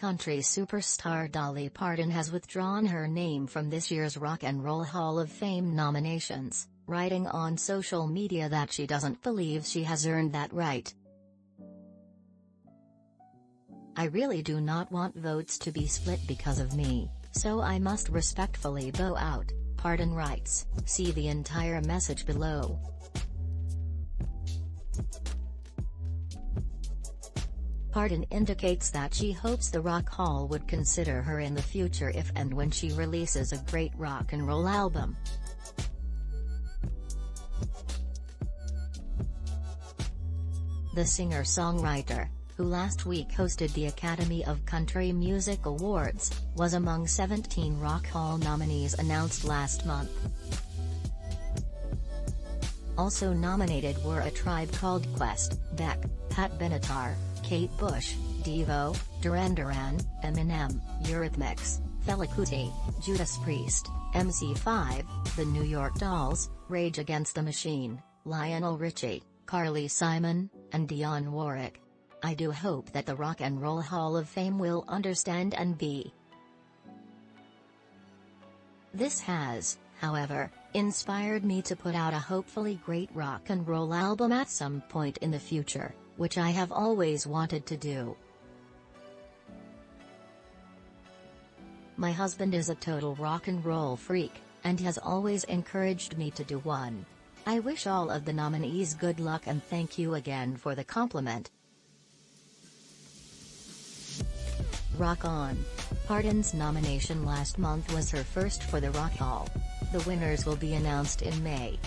Country superstar Dolly Parton has withdrawn her name from this year's Rock and Roll Hall of Fame nominations, writing on social media that she doesn't believe she has earned that right. "I really do not want votes to be split because of me, so I must respectfully bow out," Parton writes. See the entire message below. Parton indicates that she hopes the Rock Hall would consider her in the future if and when she releases a great rock and roll album. The singer-songwriter, who last week hosted the Academy of Country Music Awards, was among 17 Rock Hall nominees announced last month. Also nominated were A Tribe Called Quest, Beck, Pat Benatar, Kate Bush, Devo, Duran Duran, Eminem, Eurythmics, Fela Kuti, Judas Priest, MC5, The New York Dolls, Rage Against the Machine, Lionel Richie, Carly Simon, and Dionne Warwick. "I do hope that the Rock and Roll Hall of Fame will understand and be." This has, however, inspired me to put out a hopefully great rock and roll album at some point in the future, which I have always wanted to do. My husband is a total rock and roll freak, and has always encouraged me to do one. I wish all of the nominees good luck and thank you again for the compliment. Rock on. Parton's nomination last month was her first for the Rock Hall. The winners will be announced in May.